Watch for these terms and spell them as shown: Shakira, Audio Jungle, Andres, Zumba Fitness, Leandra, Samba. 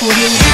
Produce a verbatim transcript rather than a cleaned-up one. Audio